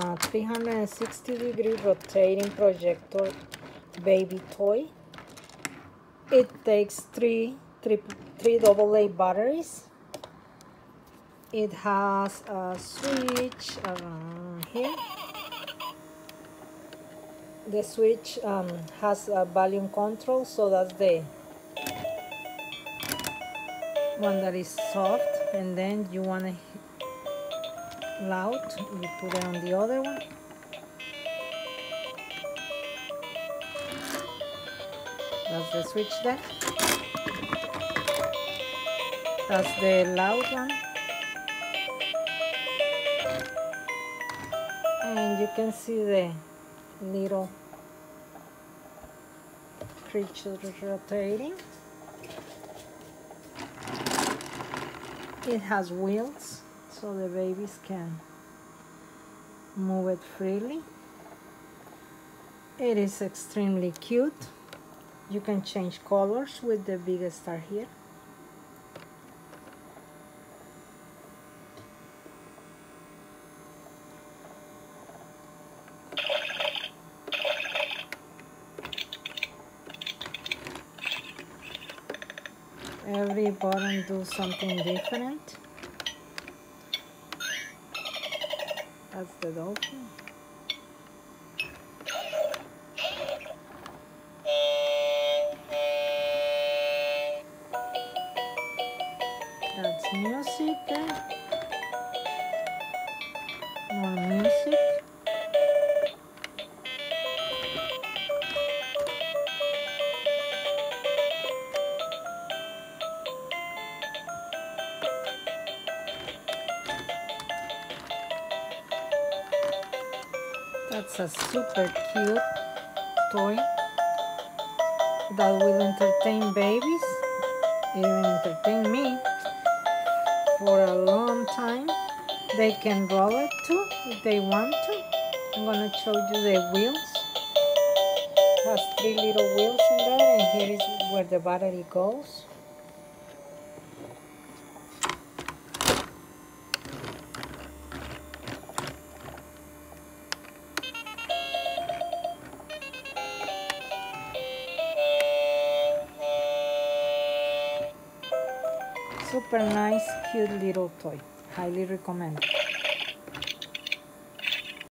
360-degree rotating projector baby toy. It takes three AA batteries. It has a switch around here. The switch has a volume control, so that's the one that is soft, and then you want to loud, you put it on the other one. That's the switch there. That's the loud one. And you can see the little creature rotating. It has wheels, so the babies can move it freely. It is extremely cute. You can change colors with the big star here. Every button does something different. That's the dolphin. That's music there. More music. That's a super cute toy that will entertain babies, even entertain me, for a long time. They can roll it too if they want to. I'm gonna show you the wheels. It has three little wheels in there, and here is where the battery goes. Super nice, cute little toy. Highly recommend.